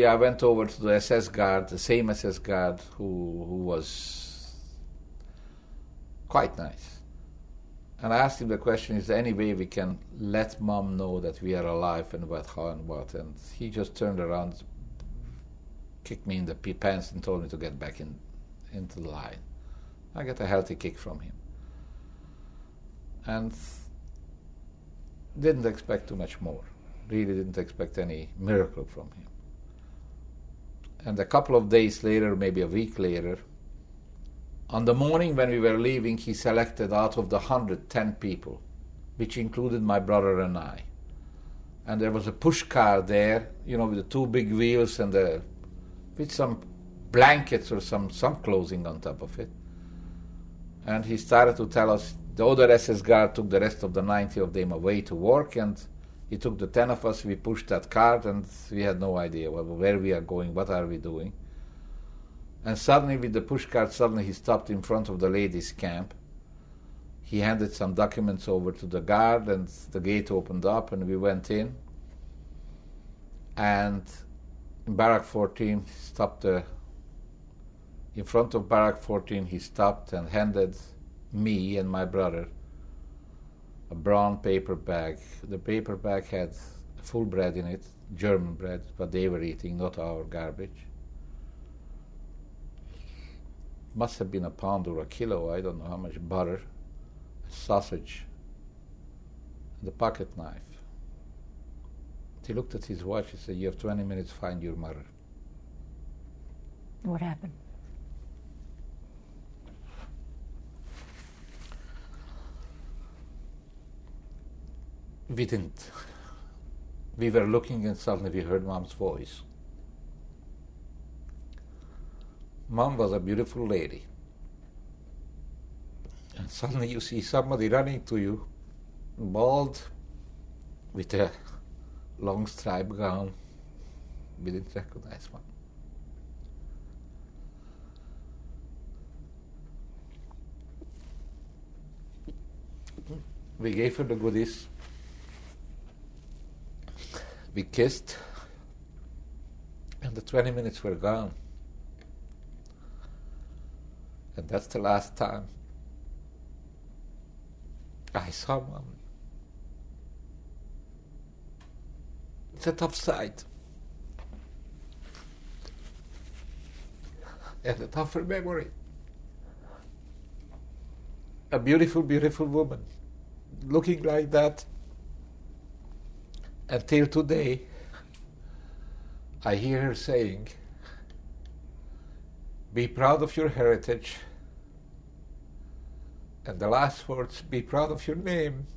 Yeah, I went over to the SS guard, the same SS guard who was quite nice. And I asked him the question, is there any way we can let mom know that we are alive and what, how and what? And he just turned around, kicked me in the pants and told me to get back into the line. I got a healthy kick from him. And didn't expect too much more. Really didn't expect any miracle from him. And a couple of days later, maybe a week later, on the morning when we were leaving, he selected out of the 110 people, which included my brother and I. And there was a push car there, you know, with the two big wheels and with some blankets or some clothing on top of it. And he started to tell us, the other SS guard took the rest of the 90 of them away to work, and he took the 10 of us, we pushed that cart, and we had no idea where we are going, what are we doing. And suddenly, with the push cart, he stopped in front of the ladies' camp. He handed some documents over to the guard, and the gate opened up, and we went in. And in Barrack 14, in front of Barrack 14, he stopped and handed me and my brother a brown paper bag. The paper bag had full bread in it, German bread, but they were eating, not our garbage. Must have been a pound or a kilo, I don't know how much butter, sausage, and a pocket knife. He looked at his watch and said, "You have 20 minutes, find your mother." What happened? We didn't. We were looking and suddenly we heard Mom's voice. Mom was a beautiful lady. And suddenly you see somebody running to you, bald, with a long striped gown. We didn't recognize Mom. We gave her the goodies. We kissed, and the 20 minutes were gone. And that's the last time I saw Mom. It's a tough sight. And a tougher memory. A beautiful, beautiful woman looking like that. Until today, I hear her saying, "Be proud of your heritage," and the last words, "Be proud of your name."